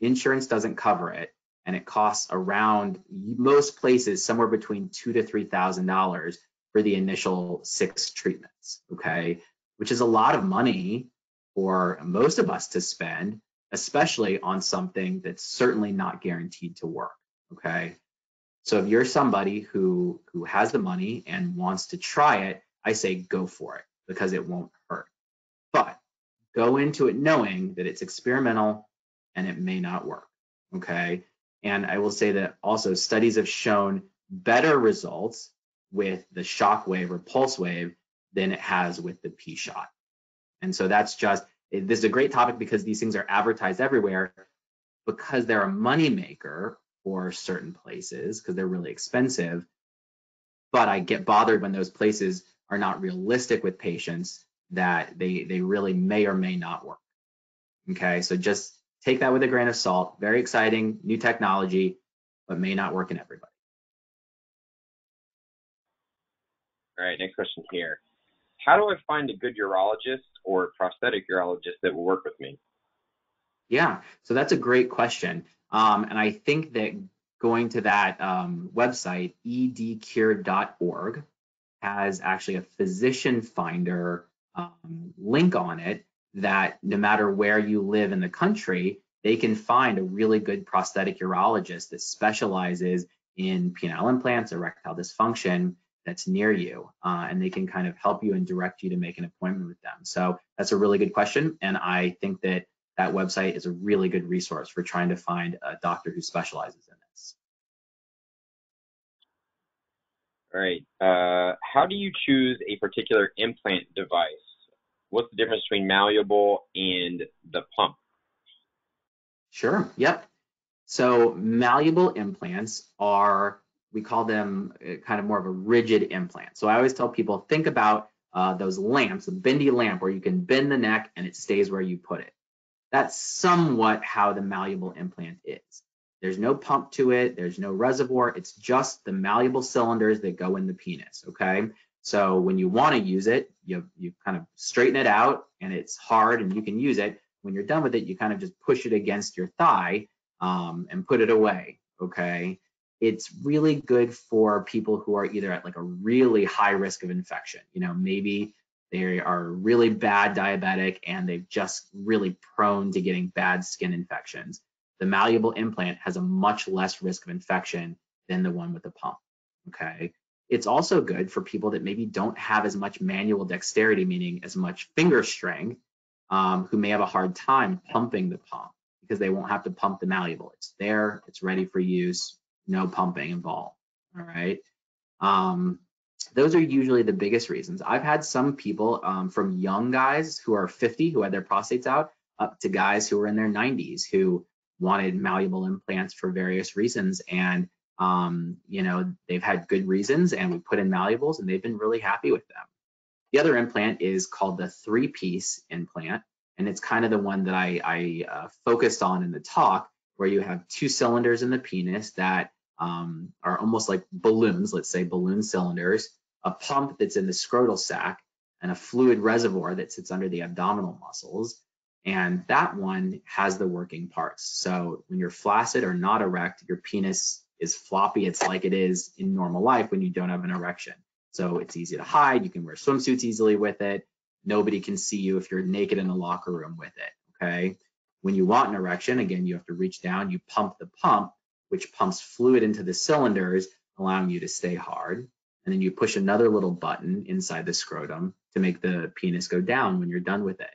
Insurance doesn't cover it, and it costs around, most places, somewhere between $2,000 to $3,000 for the initial 6 treatments, okay? Which is a lot of money for most of us to spend, especially on something that's certainly not guaranteed to work, okay? So if you're somebody who has the money and wants to try it, I say go for it because it won't hurt. But go into it knowing that it's experimental and it may not work, okay? And I will say that also studies have shown better results with the shock wave or pulse wave than it has with the P-Shot. And so that's just, this is a great topic because these things are advertised everywhere because they're a moneymaker for certain places because they're really expensive. But I get bothered when those places are not realistic with patients that they really may or may not work. Okay, so just take that with a grain of salt. Very exciting, new technology, but may not work in everybody. All right, next question here. How do I find a good urologist or prosthetic urologist that will work with me? Yeah, so that's a great question. And I think that going to that website, edcure.org, has actually a physician finder link on it that no matter where you live in the country, they can find a really good prosthetic urologist that specializes in penile implants, erectile dysfunction, that's near you, and they can kind of help you and direct you to make an appointment with them. So that's a really good question, and I think that that website is a really good resource for trying to find a doctor who specializes in this. All right, how do you choose a particular implant device? What's the difference between malleable and the pump? Sure, yep. So malleable implants are, we call them kind of more of a rigid implant. So I always tell people, think about those lamps, the bendy lamp where you can bend the neck and it stays where you put it. That's somewhat how the malleable implant is. There's no pump to it, there's no reservoir, it's just the malleable cylinders that go in the penis, okay? So when you wanna use it, you kind of straighten it out and it's hard and you can use it. When you're done with it, you kind of just push it against your thigh and put it away, okay? It's really good for people who are either at like a really high risk of infection. You know, maybe they are really bad diabetic and they've just really prone to getting bad skin infections. The malleable implant has a much less risk of infection than the one with the pump, okay? It's also good for people that maybe don't have as much manual dexterity, meaning as much finger strength, who may have a hard time pumping the pump because they won't have to pump the malleable. It's there, it's ready for use. No pumping involved, all right? Those are usually the biggest reasons. I've had some people from young guys who are 50, who had their prostates out, up to guys who were in their 90s who wanted malleable implants for various reasons. And, you know, they've had good reasons and we put in malleables and they've been really happy with them. The other implant is called the three-piece implant. And it's kind of the one that I focused on in the talk, where you have two cylinders in the penis that are almost like balloons, let's say balloon cylinders, a pump that's in the scrotal sac, and a fluid reservoir that sits under the abdominal muscles. And that one has the working parts. So when you're flaccid or not erect, your penis is floppy. It's like it is in normal life when you don't have an erection. So it's easy to hide. You can wear swimsuits easily with it. Nobody can see you if you're naked in a locker room with it, okay? When you want an erection, again, you have to reach down, you pump the pump, which pumps fluid into the cylinders, allowing you to stay hard. And then you push another little button inside the scrotum to make the penis go down when you're done with it.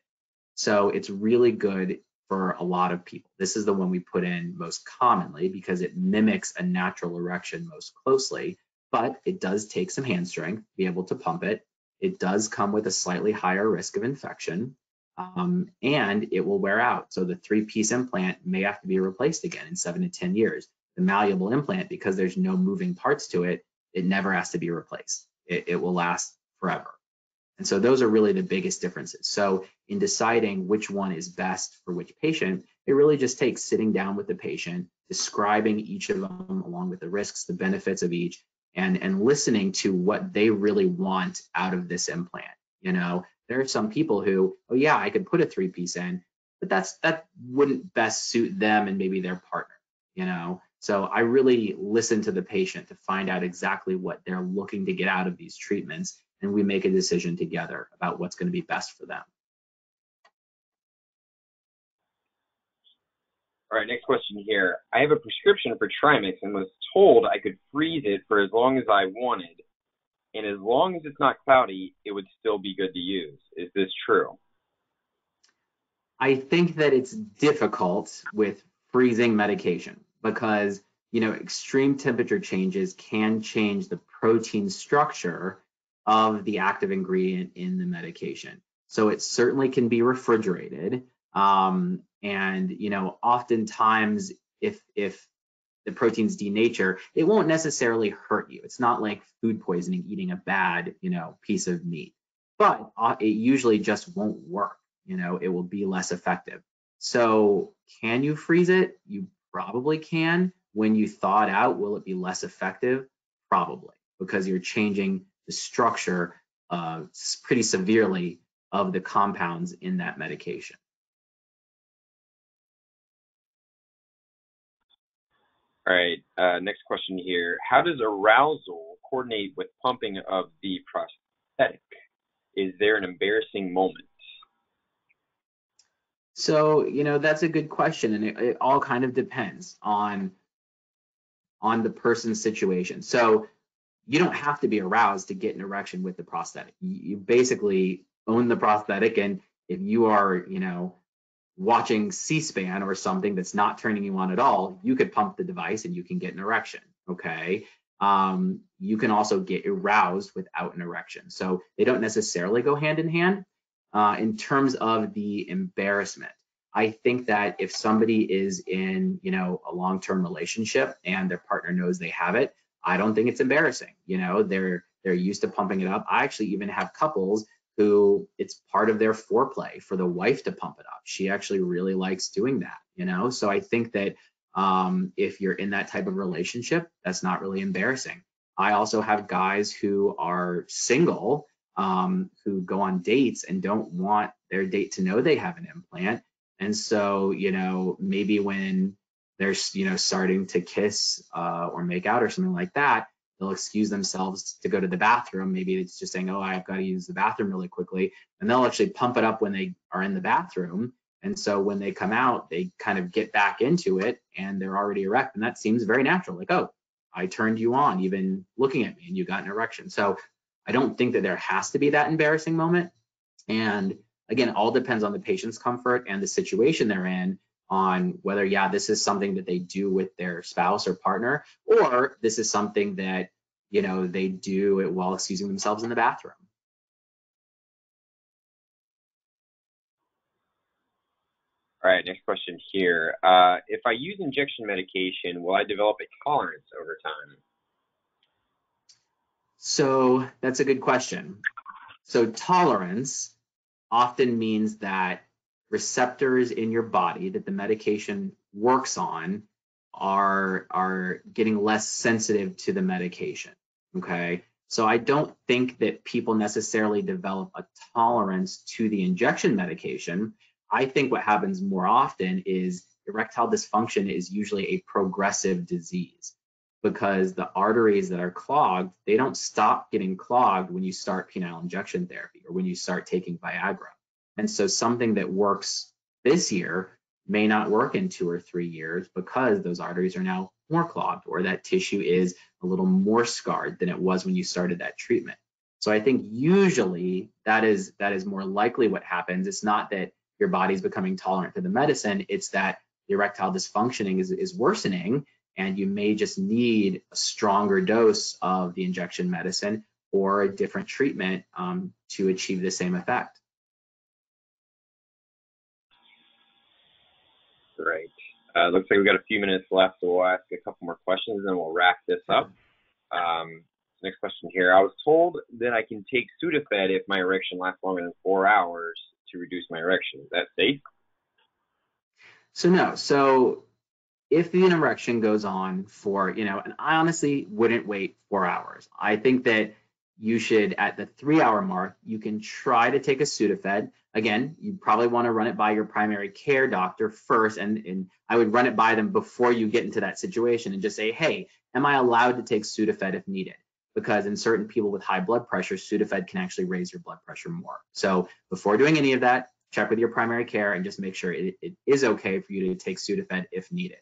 So it's really good for a lot of people. This is the one we put in most commonly because it mimics a natural erection most closely, but it does take some hand strength to be able to pump it. It does come with a slightly higher risk of infection. And it will wear out. So the three-piece implant may have to be replaced again in 7 to 10 years. The malleable implant, because there's no moving parts to it, it never has to be replaced. It will last forever. And so those are really the biggest differences. So in deciding which one is best for which patient, it really just takes sitting down with the patient, describing each of them along with the risks, the benefits of each, and listening to what they really want out of this implant. You know, there are some people who, oh yeah, I could put a three-piece in, but that wouldn't best suit them and maybe their partner, you know? So I really listen to the patient to find out exactly what they're looking to get out of these treatments, and we make a decision together about what's going to be best for them. All right, next question here. I have a prescription for Trimix and was told I could freeze it for as long as I wanted. And as long as it's not cloudy, it would still be good to use. Is this true? I think that it's difficult with freezing medication because you know, extreme temperature changes can change the protein structure of the active ingredient in the medication. So it certainly can be refrigerated. And, you know, oftentimes if the protein's denature, it won't necessarily hurt you. It's not like food poisoning, eating a bad, you know, piece of meat, but it usually just won't work. You know, it will be less effective. So can you freeze it? You probably can. When you thaw it out, will it be less effective? Probably, because you're changing the structure pretty severely of the compounds in that medication. All right, next question here. How does arousal coordinate with pumping of the prosthetic? Is there an embarrassing moment? So, you know, that's a good question, and it all kind of depends on the person's situation. So you don't have to be aroused to get an erection with the prosthetic. You basically own the prosthetic, and if you are, you know, watching C-SPAN or something that's not turning you on at all, you could pump the device and you can get an erection, okay? You can also get aroused without an erection. So they don't necessarily go hand in hand. In terms of the embarrassment, I think that if somebody is in, you know, a long-term relationship and their partner knows they have it, I don't think it's embarrassing. You know, they're used to pumping it up. I actually even have couples who it's part of their foreplay for the wife to pump it up. She actually really likes doing that, you know? So I think that if you're in that type of relationship, that's not really embarrassing. I also have guys who are single, who go on dates and don't want their date to know they have an implant. And so, you know, maybe when they're, you know, starting to kiss or make out or something like that, they'll excuse themselves to go to the bathroom. Maybe it's just saying, oh, I've got to use the bathroom really quickly. And they'll actually pump it up when they are in the bathroom. And so when they come out, they kind of get back into it and they're already erect. And that seems very natural. Like, oh, I turned you on even looking at me and you got an erection. So I don't think that there has to be that embarrassing moment. And again, it all depends on the patient's comfort and the situation they're in, on whether, yeah, this is something that they do with their spouse or partner, or this is something that, you know, they do it while excusing themselves in the bathroom. All right, next question here. If I use injection medication, will I develop a tolerance over time? So that's a good question. So tolerance often means that receptors in your body that the medication works on are getting less sensitive to the medication, okay? So I don't think that people necessarily develop a tolerance to the injection medication. I think what happens more often is erectile dysfunction is usually a progressive disease, because the arteries that are clogged, they don't stop getting clogged when you start penile injection therapy or when you start taking Viagra. And so something that works this year may not work in 2 or 3 years because those arteries are now more clogged, or that tissue is a little more scarred than it was when you started that treatment. So I think usually that is more likely what happens. It's not that your body's becoming tolerant to the medicine, it's that the erectile dysfunctioning is worsening, and you may just need a stronger dose of the injection medicine or a different treatment to achieve the same effect. Right. Looks like we've got a few minutes left, so we'll ask a couple more questions and then we'll wrap this up. Next question here. I was told that I can take Sudafed if my erection lasts longer than 4 hours to reduce my erection. Is that safe? So no. So if the erection goes on for, you know, and I honestly wouldn't wait 4 hours. I think that you should, at the 3 hour mark, you can try to take a Sudafed. Again, you probably want to run it by your primary care doctor first, and I would run it by them before you get into that situation and just say, hey, am I allowed to take Sudafed if needed? Because in certain people with high blood pressure, Sudafed can actually raise your blood pressure more. So before doing any of that, check with your primary care and just make sure it is okay for you to take Sudafed if needed.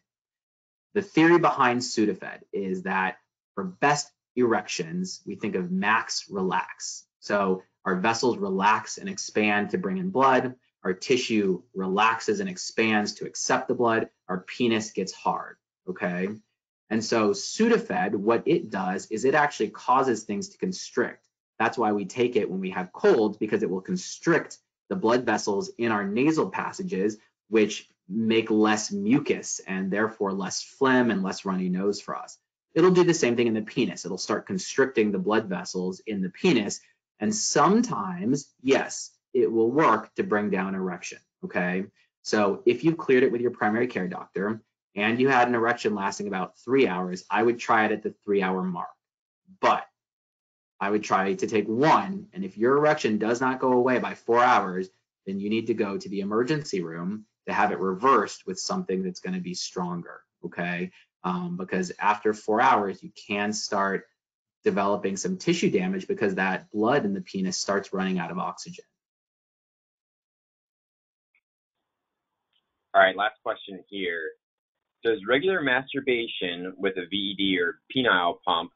The theory behind Sudafed is that for best erections, we think of max relax. So our vessels relax and expand to bring in blood. Our tissue relaxes and expands to accept the blood. Our penis gets hard, okay? And so Sudafed, what it does is it actually causes things to constrict. That's why we take it when we have colds, because it will constrict the blood vessels in our nasal passages, which make less mucus and therefore less phlegm and less runny nose for us. It'll do the same thing in the penis. It'll start constricting the blood vessels in the penis. And sometimes, yes, it will work to bring down erection, okay? So if you've cleared it with your primary care doctor and you had an erection lasting about 3 hours, I would try it at the 3-hour mark. But I would try to take one, and if your erection does not go away by 4 hours, then you need to go to the emergency room to have it reversed with something that's going to be stronger, okay? Because after 4 hours, you can start developing some tissue damage because that blood in the penis starts running out of oxygen. All right, last question here. Does regular masturbation with a VED or penile pump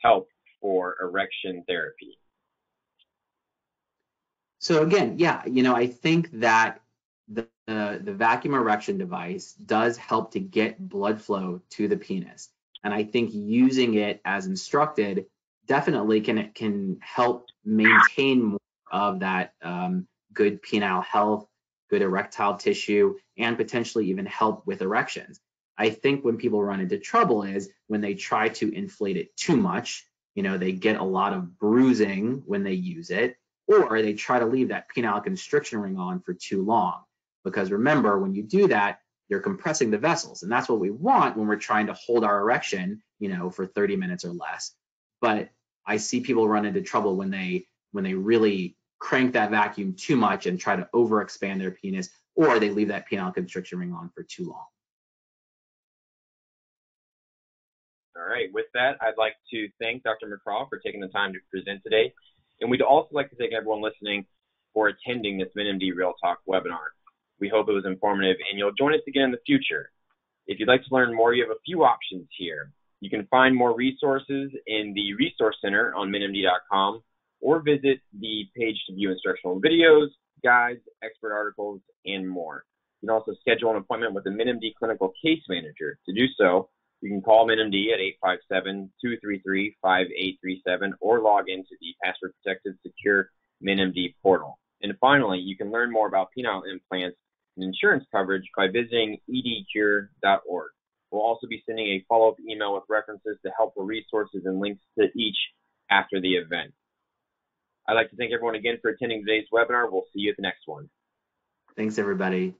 help for erection therapy? So again, yeah, you know, I think that the vacuum erection device does help to get blood flow to the penis. And I think using it as instructed definitely can help maintain more of that good penile health, good erectile tissue, and potentially even help with erections. I think when people run into trouble is when they try to inflate it too much. You know, they get a lot of bruising when they use it, or they try to leave that penile constriction ring on for too long. Because remember, when you do that, you're compressing the vessels, and that's what we want when we're trying to hold our erection, you know, for 30 minutes or less. But I see people run into trouble when they really crank that vacuum too much and try to overexpand their penis, or they leave that penile constriction ring on for too long. All right, with that, I'd like to thank Dr. McCraw for taking the time to present today. And we'd also like to thank everyone listening for attending this MenMD Real Talk webinar. We hope it was informative and you'll join us again in the future. If you'd like to learn more, you have a few options here. You can find more resources in the Resource Center on menmd.com, or visit the page to view instructional videos, guides, expert articles, and more. You can also schedule an appointment with a MenMD Clinical Case Manager. To do so, you can call MenMD at 857-233-5837 or log into the password-protected secure MenMD portal. And finally, you can learn more about penile implants and insurance coverage by visiting edcure.org. We'll also be sending a follow-up email with references to helpful resources and links to each after the event. I'd like to thank everyone again for attending today's webinar. We'll see you at the next one. Thanks, everybody.